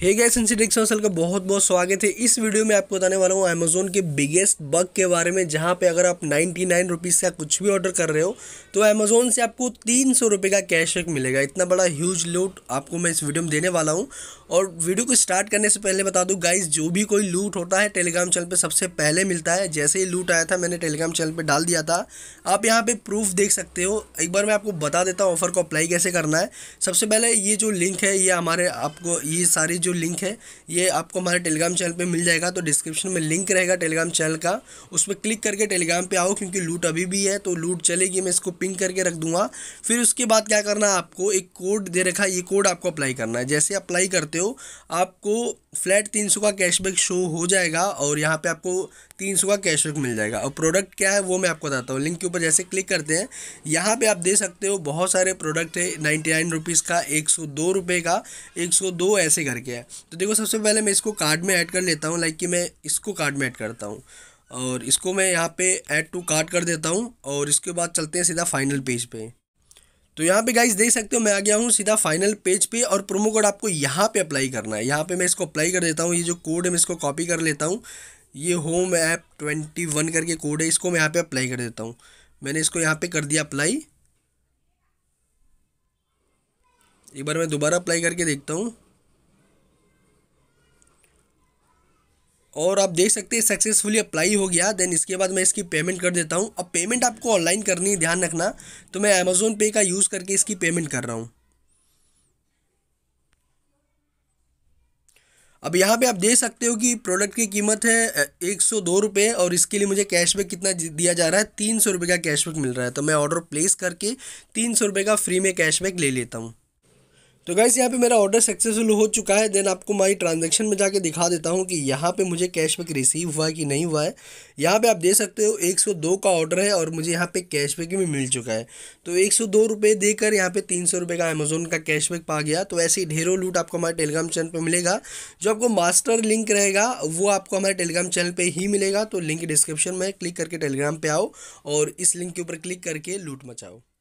Hey guys, एनसीट्रिक्स hustle का बहुत बहुत स्वागत है। इस वीडियो में आपको बताने वाला हूँ अमेज़न के बिगेस्ट बग के बारे में, जहाँ पे अगर आप 99 रुपीज़ का कुछ भी ऑर्डर कर रहे हो तो अमेज़न से आपको 300 रुपये का कैशबैक मिलेगा। इतना बड़ा ह्यूज लूट आपको मैं इस वीडियो में देने वाला हूँ। और वीडियो को स्टार्ट करने से पहले बता दूँ गाइस, जो भी कोई लूट होता है टेलीग्राम चैनल पर सबसे पहले मिलता है। जैसे ही लूट आया था मैंने टेलीग्राम चैनल पर डाल दिया था, आप यहाँ पर प्रूफ देख सकते हो। एक बार मैं आपको बता देता हूँ ऑफर को अप्लाई कैसे करना है। सबसे पहले ये जो लिंक है, ये हमारे आपको ये सारी जो लिंक है ये आपको हमारे टेलीग्राम चैनल पे मिल जाएगा। तो डिस्क्रिप्शन में लिंक रहेगा टेलीग्राम चैनल का, उस पर क्लिक करके टेलीग्राम पे आओ, क्योंकि लूट अभी भी है तो लूट चलेगी। मैं इसको पिंग करके रख दूंगा। फिर उसके बाद क्या करना है, आपको एक कोड दे रखा है, ये कोड आपको अप्लाई करना है। जैसे अप्लाई करते हो आपको फ्लैट 300 का कैशबैक शो हो जाएगा और यहाँ पे आपको 300 का कैशबैक मिल जाएगा। और प्रोडक्ट क्या है वो मैं आपको बताता हूँ। लिंक के ऊपर जैसे क्लिक करते हैं, यहाँ पे आप दे सकते हो बहुत सारे प्रोडक्ट है। 99 रुपीज़ का, 102 रुपये का, 102 ऐसे करके है। तो देखो, सबसे पहले मैं इसको कार्ड में ऐड कर लेता हूँ। लाइक कि मैं इसको कार्ड में ऐड करता हूँ और इसको मैं यहाँ पे ऐड टू कार्ट कर देता हूँ। और इसके बाद चलते हैं सीधा फाइनल पेज पे। तो यहाँ पे गाइस देख सकते हो मैं आ गया हूँ सीधा फाइनल पेज पे। और प्रोमो कोड आपको यहाँ पे अप्लाई करना है। यहाँ पे मैं इसको अप्लाई कर देता हूँ। ये जो कोड है मैं इसको कॉपी कर लेता हूँ। ये होम ऐप 21 करके कोड है, इसको मैं यहाँ पे अप्लाई कर देता हूँ। मैंने इसको यहाँ पे कर दिया अप्लाई। एक बार मैं दोबारा अप्लाई करके देखता हूँ और आप देख सकते हैं सक्सेसफुली अप्लाई हो गया। देन इसके बाद मैं इसकी पेमेंट कर देता हूं। अब पेमेंट आपको ऑनलाइन करनी है, ध्यान रखना। तो मैं Amazon पे का यूज़ करके इसकी पेमेंट कर रहा हूं। अब यहाँ पे आप देख सकते हो कि प्रोडक्ट की कीमत है 102 रुपये और इसके लिए मुझे कैशबैक कितना दिया जा रहा है, 300 रुपये का कैशबैक मिल रहा है। तो मैं ऑर्डर प्लेस करके 300 रुपये का फ्री में कैशबैक ले लेता हूँ। तो गाइस यहाँ पे मेरा ऑर्डर सक्सेसफुल हो चुका है। देन आपको माई ट्रांजैक्शन में जाके दिखा देता हूँ कि यहाँ पे मुझे कैशबैक रिसीव हुआ है कि नहीं हुआ है। यहाँ पे आप देख सकते हो 102 का ऑर्डर है और मुझे यहाँ पे कैशबैक भी मिल चुका है। तो 102 रुपये देकर यहाँ पे 300 रुपये का अमेज़न का कैशबैक पा गया। तो ऐसे ही ढेरों लूट आपको हमारे टेलीग्राम चैनल पर मिलेगा। जो आपको मास्टर लिंक रहेगा वो आपको हमारे टेलीग्राम चैनल पर ही मिलेगा। तो लिंक डिस्क्रिप्शन में, क्लिक करके टेलीग्राम पर आओ और इस लिंक के ऊपर क्लिक करके लूट मचाओ।